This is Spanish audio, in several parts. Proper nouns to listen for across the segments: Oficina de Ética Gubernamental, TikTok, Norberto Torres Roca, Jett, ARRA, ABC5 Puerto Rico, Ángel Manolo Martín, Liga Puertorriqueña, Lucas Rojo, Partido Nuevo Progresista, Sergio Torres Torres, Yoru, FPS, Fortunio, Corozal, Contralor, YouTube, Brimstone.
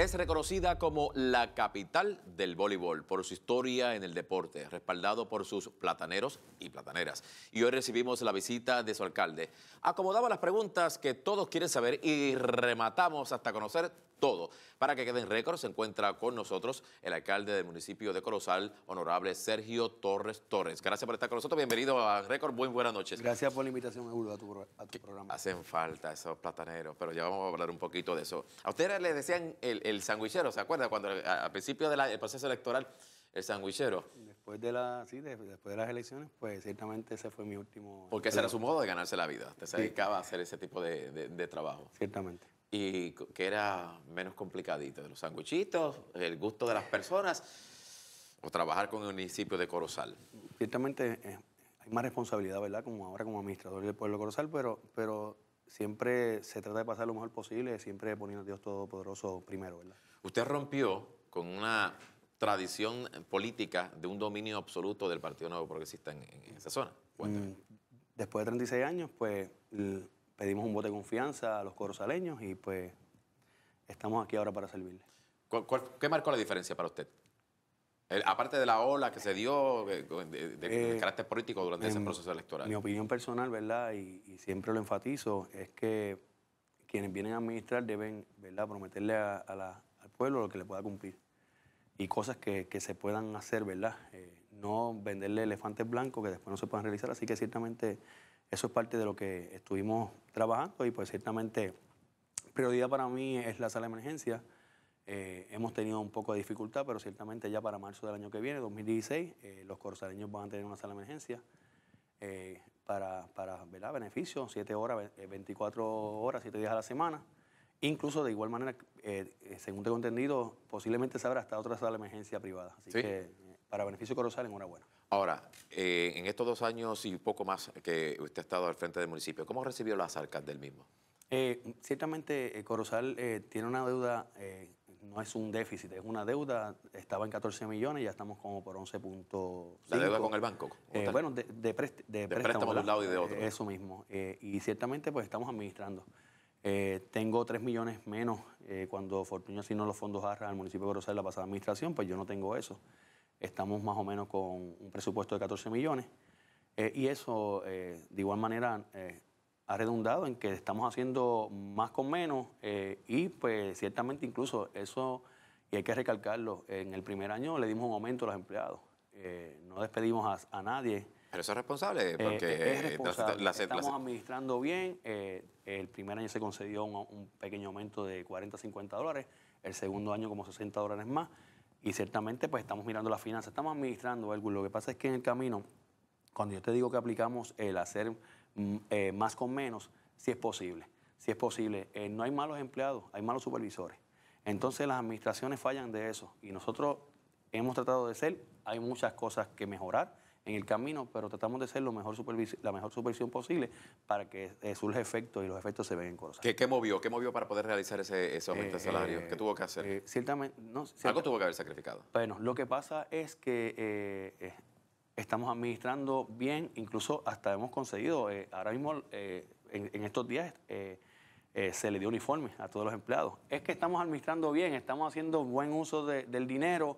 Es reconocida como la capital del voleibol por su historia en el deporte, respaldado por sus plataneros y plataneras. Y hoy recibimos la visita de su alcalde. Acomodamos las preguntas que todos quieren saber y rematamos hasta conocer todo. Para que queden récords, se encuentra con nosotros el alcalde del municipio de Corozal, honorable Sergio Torres Torres. Gracias por estar con nosotros. Bienvenido a Récord. Buenas noches. Gracias por la invitación, Eulo, a tu programa. Hacen falta esos plataneros, pero ya vamos a hablar un poquito de eso. A ustedes les decían el sandwichero, ¿se acuerdan? Cuando al principio del proceso electoral, el sandwichero. Después de las elecciones, pues ciertamente ese fue mi último... Porque ese era su modo de ganarse la vida. Usted se dedicaba a hacer ese tipo de trabajo. Ciertamente. Y que era menos complicadito, de los sanguichitos, el gusto de las personas, o trabajar con el municipio de Corozal. Ciertamente hay más responsabilidad, ¿verdad? Como ahora como administrador del pueblo de Corozal, pero siempre se trata de pasar lo mejor posible, siempre poniendo a Dios Todopoderoso primero, ¿verdad? Usted rompió con una tradición política de un dominio absoluto del Partido Nuevo Progresista en esa zona. Cuéntame. Después de 36 años, pues... pedimos un voto de confianza a los corozaleños y pues estamos aquí ahora para servirles. ¿Qué marcó la diferencia para usted? Aparte de la ola que se dio de carácter político durante ese proceso electoral. Mi opinión personal, ¿verdad? Y siempre lo enfatizo, es que quienes vienen a administrar deben, ¿verdad?, prometerle al pueblo lo que le pueda cumplir. Y cosas que se puedan hacer, ¿verdad? No venderle elefantes blancos que después no se puedan realizar. Así que ciertamente... eso es parte de lo que estuvimos trabajando y pues ciertamente prioridad para mí es la sala de emergencia. Hemos tenido un poco de dificultad, pero ciertamente ya para marzo del año que viene, 2016, los corozaleños van a tener una sala de emergencia para ¿verdad?, beneficio, 7 horas, 24 horas, 7 días a la semana. Incluso de igual manera, según tengo entendido, posiblemente se habrá hasta otra sala de emergencia privada. Así ¿sí? que para beneficio Corozal, enhorabuena. Ahora, en estos 2 años y poco más que usted ha estado al frente del municipio, ¿cómo recibió las arcas del mismo? Ciertamente Corozal tiene una deuda, no es un déficit, es una deuda, estaba en 14 millones, ya estamos como por 11.5. ¿La deuda con el banco? Bueno, de préstamo de un lado y de otro. Eso mismo, y ciertamente pues estamos administrando. Tengo 3 millones menos cuando Fortunio asignó los fondos ARRA al municipio de Corozal en la pasada administración, pues yo no tengo eso. Estamos más o menos con un presupuesto de 14 millones y eso de igual manera ha redundado en que estamos haciendo más con menos y pues ciertamente incluso eso, y hay que recalcarlo, en el primer año le dimos un aumento a los empleados, no despedimos a nadie. Pero eso es responsable porque es responsable. Estamos administrando bien, el primer año se concedió un pequeño aumento de 40 a 50 dólares, el segundo año como 60 dólares más. Y ciertamente pues estamos mirando las finanzas, estamos administrando algo. Lo que pasa es que en el camino, cuando yo te digo que aplicamos el hacer más con menos, si es posible. Si es posible, no hay malos empleados, hay malos supervisores. Entonces las administraciones fallan de eso. Y nosotros hemos tratado de ser, hay muchas cosas que mejorar en el camino, pero tratamos de ser la mejor supervisión posible para que surja efecto y los efectos se ven en Corozal. ¿Qué movió para poder realizar ese aumento de salario? ¿Qué tuvo que hacer? Ciertamente, no, algo tuvo que haber sacrificado. Bueno, lo que pasa es que estamos administrando bien, incluso hasta hemos conseguido, ahora mismo en estos días se le dio uniforme a todos los empleados. Es que estamos administrando bien, estamos haciendo buen uso del dinero,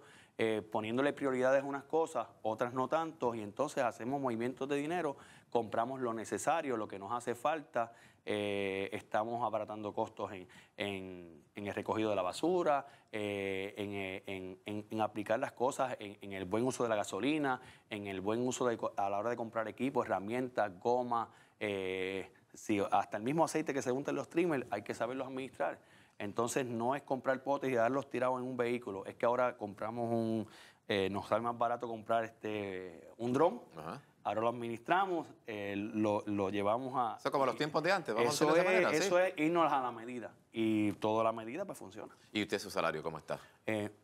poniéndole prioridades a unas cosas, otras no tanto, y entonces hacemos movimientos de dinero, compramos lo necesario, lo que nos hace falta, estamos abaratando costos en el recogido de la basura, en aplicar las cosas, en el buen uso de la gasolina, en el buen uso a la hora de comprar equipos, herramientas, goma, sí, hasta el mismo aceite que se unta en los trimmers hay que saberlos administrar. Entonces no es comprar potes y darlos tirados en un vehículo. Es que ahora compramos nos sale más barato comprar un dron. Ahora lo administramos, lo llevamos a... Eso como los tiempos de antes, vamos a hacer de esa manera. Eso es irnos a la medida. Y toda la medida pues funciona. ¿Y usted su salario cómo está?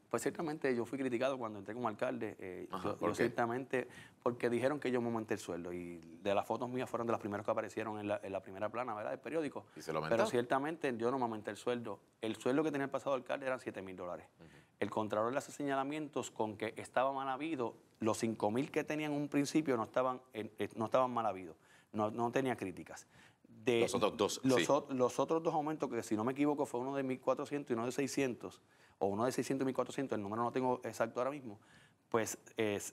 Pues ciertamente yo fui criticado cuando entré como alcalde. ¿Por qué? Ciertamente porque dijeron que yo me aumenté el sueldo. Y de las fotos mías fueron de las primeras que aparecieron en la primera plana, ¿verdad?, del periódico. ¿Y se lo aumentó? Pero ciertamente yo no me aumenté el sueldo. El sueldo que tenía el pasado alcalde eran $7,000. El Contralor le hace señalamientos con que estaba mal habido. Los 5.000 que tenían en un principio no estaban mal habidos, no tenía críticas. Los otros dos aumentos, que si no me equivoco fue uno de 1.400 y uno de 600, o uno de 600.400, el número no lo tengo exacto ahora mismo, pues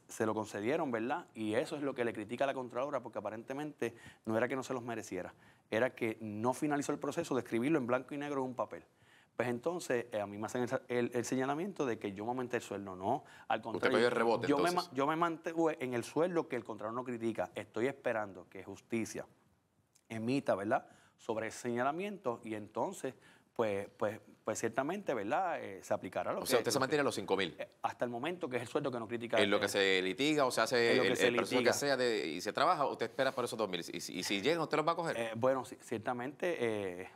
se lo concedieron, ¿verdad? Y eso es lo que le critica a la Contralora, porque aparentemente no era que no se los mereciera, era que no finalizó el proceso de escribirlo en blanco y negro en un papel. Pues entonces a mí me hacen el señalamiento de que yo me aumenté el sueldo. No, al contrario. Usted el rebote, yo me mantuve en el sueldo que el Contralor no critica. Estoy esperando que justicia emita, ¿verdad?, sobre ese señalamiento y entonces, pues ciertamente, ¿verdad?, se aplicará lo que... O sea, usted se mantiene a los 5.000. Hasta el momento, que es el sueldo que no critica. En lo que se litiga, o sea, el proceso que sea y se trabaja, usted espera por esos 2.000. Y si llegan, ¿usted los va a coger? Bueno, ciertamente...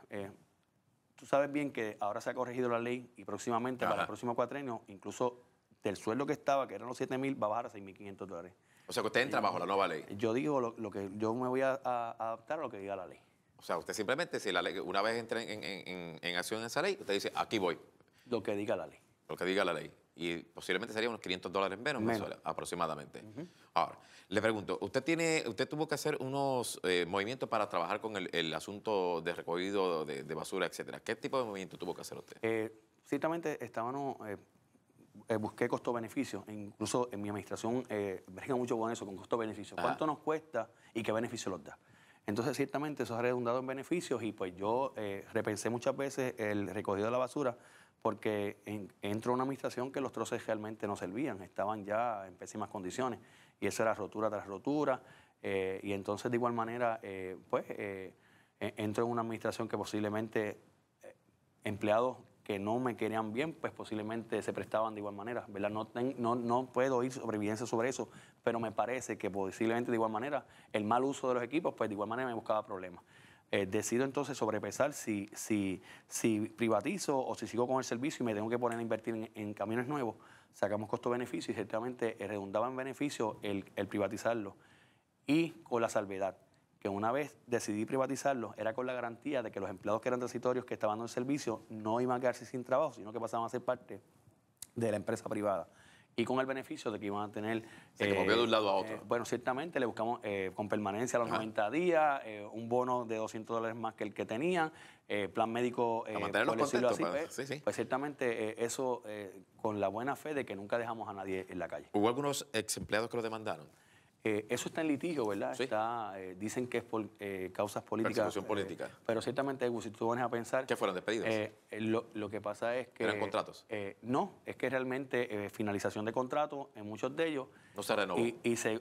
Tú sabes bien que ahora se ha corregido la ley y próximamente, para el próximo cuatrenio, incluso del sueldo que estaba, que eran los 7.000, va a bajar a $6.500. O sea, que usted entra bajo la nueva ley. Yo digo lo que yo me voy a adaptar a lo que diga la ley. O sea, usted simplemente, si la ley, una vez entra en acción en esa ley, usted dice, aquí voy. Lo que diga la ley. Lo que diga la ley. Y posiblemente sería unos $500 menos, aproximadamente. Ahora, le pregunto, usted tuvo que hacer unos movimientos para trabajar con el asunto de recogido de basura, etcétera. ¿Qué tipo de movimiento tuvo que hacer usted? Ciertamente estábamos... busqué costo-beneficio, incluso en mi administración brega mucho con eso, con costo-beneficio. ¿Cuánto nos cuesta y qué beneficio nos da? Entonces, ciertamente, eso ha redundado en beneficios y pues yo repensé muchas veces el recogido de la basura porque entró una administración que los troces realmente no servían, estaban ya en pésimas condiciones y eso era rotura tras rotura y entonces de igual manera entró en una administración que posiblemente empleados que no me querían bien pues posiblemente se prestaban de igual manera, ¿verdad? No puedo ir sobre evidencia sobre eso, pero me parece que posiblemente de igual manera el mal uso de los equipos pues de igual manera me buscaba problemas. Decido entonces sobrepesar si privatizo o si sigo con el servicio y me tengo que poner a invertir en camiones nuevos. Sacamos costo-beneficio y ciertamente redundaba en beneficio el privatizarlo. Y con la salvedad, que una vez decidí privatizarlo, era con la garantía de que los empleados que eran transitorios que estaban en el servicio no iban a quedarse sin trabajo, sino que pasaban a ser parte de la empresa privada. Y con el beneficio de que iban a tener... Se movió de un lado a otro. Bueno, ciertamente le buscamos con permanencia a los 90 dídías, un bono de $200 más que el que tenían, plan médico... a mantenerlos contentos. Pues ciertamente eso con la buena fe de que nunca dejamos a nadie en la calle. ¿Hubo algunos ex empleados que lo demandaron? Eso está en litigio, ¿verdad? Sí. Dicen que es por causas políticas. Persecución política. Pero ciertamente, si tú pones a pensar... ¿Qué fueron despedidos? Lo que pasa es que... ¿Eran contratos? No, es que realmente finalización de contratos en muchos de ellos... No se renovó. Y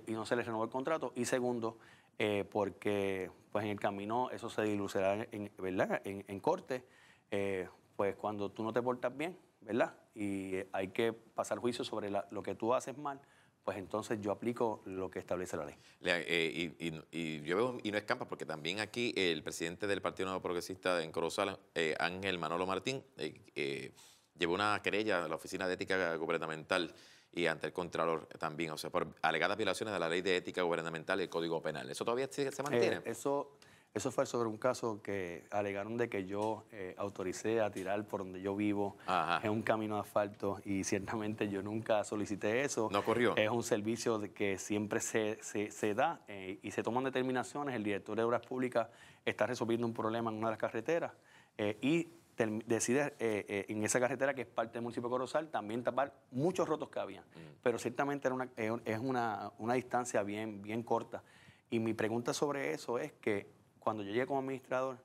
no se les renovó el contrato. Y segundo, porque pues en el camino eso se dilucidará, ¿verdad?, en corte. Pues cuando tú no te portas bien, ¿verdad?, y hay que pasar juicio sobre lo que tú haces mal... pues entonces yo aplico lo que establece la ley. Yo veo, y no escampa, porque también aquí el presidente del Partido Nuevo Progresista en Corozal, Ángel Manolo Martín, llevó una querella a la Oficina de Ética Gubernamental y ante el Contralor también, o sea, por alegadas violaciones de la Ley de Ética Gubernamental y el Código Penal. ¿Eso todavía se mantiene? Eso fue sobre un caso que alegaron de que yo autoricé a tirar por donde yo vivo en un camino de asfalto y ciertamente yo nunca solicité eso. No ocurrió. Es un servicio que siempre se da y se toman determinaciones. El director de Obras Públicas está resolviendo un problema en una de las carreteras y decide en esa carretera que es parte del municipio de Corozal también tapar muchos rotos que habían. Pero ciertamente era una distancia bien corta. Y mi pregunta sobre eso es que cuando yo llegué como administrador,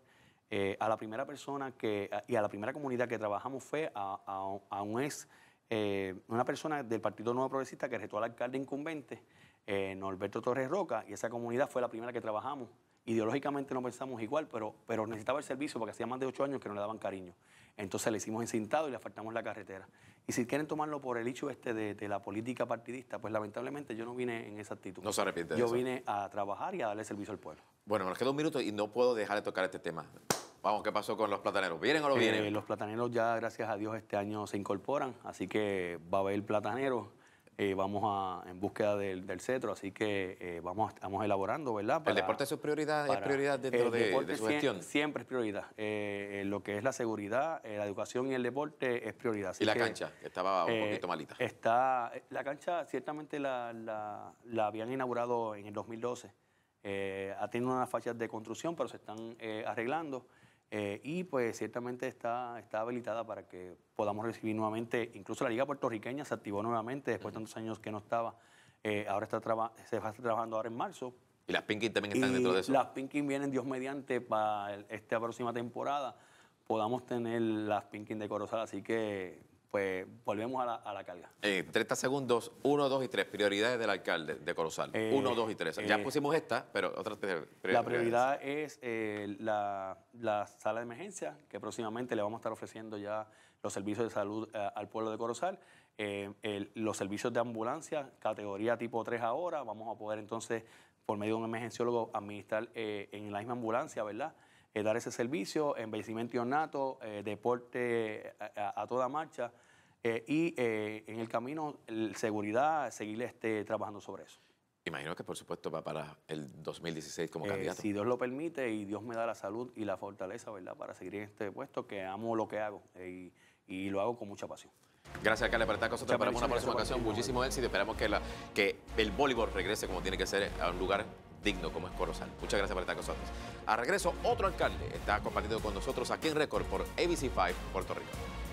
a la primera persona y a la primera comunidad que trabajamos fue una persona del Partido Nuevo Progresista que retó al alcalde incumbente, Norberto Torres Roca, y esa comunidad fue la primera que trabajamos. Ideológicamente no pensamos igual, pero necesitaba el servicio porque hacía más de 8 años que no le daban cariño. Entonces le hicimos encintado y le asfaltamos la carretera. Y si quieren tomarlo por el hecho de la política partidista, pues lamentablemente yo no vine en esa actitud. No se arrepiente de eso. Yo vine a trabajar y a darle servicio al pueblo. Bueno, nos queda un minuto y no puedo dejar de tocar este tema. Vamos, ¿qué pasó con los plataneros? ¿Vienen o no vienen? Los plataneros ya, gracias a Dios, este año se incorporan, así que va a haber plataneros. Vamos en búsqueda del cetro, así que vamos elaborando, ¿verdad? ¿El deporte es su prioridad? ¿Es prioridad dentro de su gestión? Siempre es prioridad. Lo que es la seguridad, la educación y el deporte es prioridad. Así ¿Y la cancha? Estaba un poquito malita. La cancha ciertamente la habían inaugurado en el 2012. Ha tenido unas fachas de construcción, pero se están arreglando. Y pues ciertamente está habilitada para que podamos recibir nuevamente, incluso la Liga Puertorriqueña se activó nuevamente después de tantos años que no estaba, ahora se está trabajando ahora en marzo. ¿Y las Pinkies también están dentro de eso? Las Pinkies vienen, Dios mediante, para esta próxima temporada, podamos tener las Pinkies de Corozal, así que pues volvemos a la carga. 30 segundos, 1, 2 y 3, prioridades del alcalde de Corozal, 1, 2 y 3. Ya pusimos esta, pero otras prioridades. La prioridad es la sala de emergencia, que próximamente le vamos a estar ofreciendo ya los servicios de salud al pueblo de Corozal. Los servicios de ambulancia, categoría tipo 3 ahora, vamos a poder entonces, por medio de un emergenciólogo, administrar en la misma ambulancia, ¿verdad? Dar ese servicio, embellecimiento y ornato, deporte a toda marcha y en el camino, seguridad, seguir trabajando sobre eso. Imagino que, por supuesto, va para el 2016 como candidato. Si Dios lo permite y Dios me da la salud y la fortaleza, ¿verdad?, para seguir en este puesto, que amo lo que hago y lo hago con mucha pasión. Gracias, alcalde, por estar con nosotros. Esperamos una próxima ocasión. Muchísimo éxito. Esperamos que el voleibol regrese como tiene que ser, a un lugar digno como es Corozal. Muchas gracias por estar con nosotros. A regreso, otro alcalde está compartiendo con nosotros aquí en Récord por ABC5 Puerto Rico.